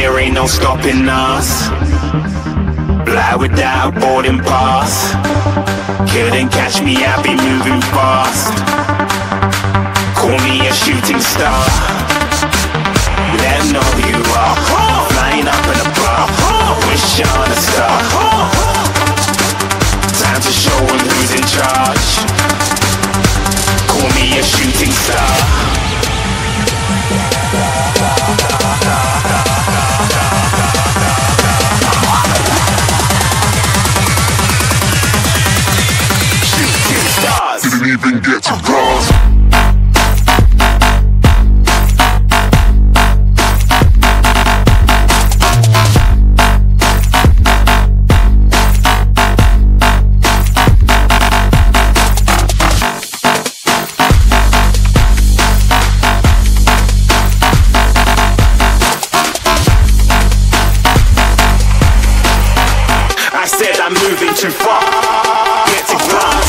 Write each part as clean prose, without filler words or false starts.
there ain't no stopping us. Fly without boarding pass. Couldn't catch me, I be moving fast. Call me a shooting star. Let 'em know who you are. Flying up in a bar. Wish on a star. Time to show 'em who's in charge. Call me a shooting star. Didn't even get to cross. I said I'm moving too far. Get to cross.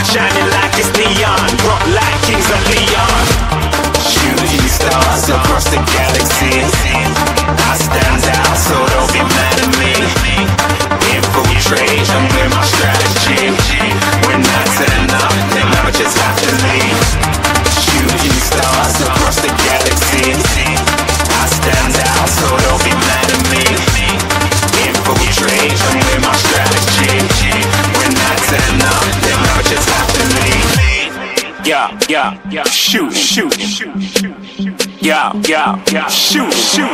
shining like it's neon, rock like Kings of Leon. Shooting stars across the galaxy. I stand out, so don't be mad at me. Infiltrate, I'm with my strategy. When I turn up, then I would just have to leave. Shooting stars across the galaxy. I stand out, so don't be mad at me. Infiltrate, I'm with my strategy. When I turn up, then I would just have to leave. Yeah, yeah, yeah, shoot, shoot, shoot, shoot, shoot. Yeah, yeah, yeah, shoot, shoot.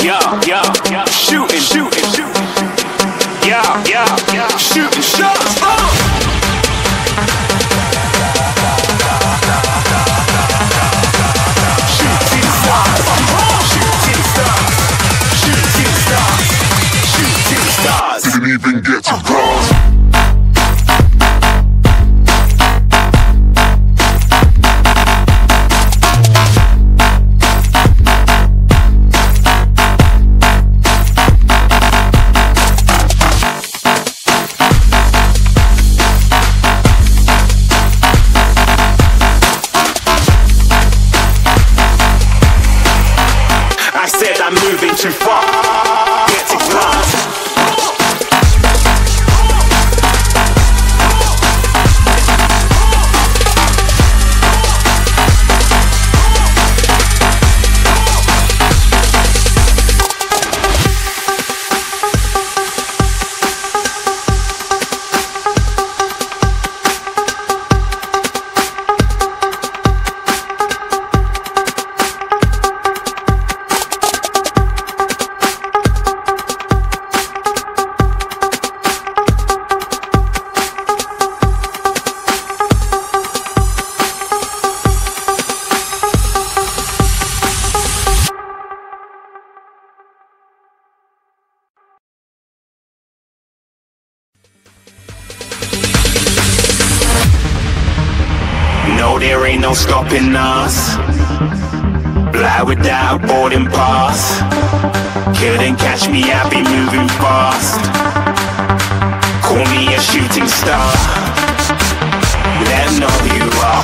Yeah, yeah, yeah, shoot and shoot and shoot. Yeah, yeah, yeah, shoot and shoot. Shooting stars. Didn't even get to cross. I'm moving too far. Get to class. There ain't no stopping us. Fly without boarding pass. Couldn't catch me, I be moving fast. Call me a shooting star. Let 'em know who you are.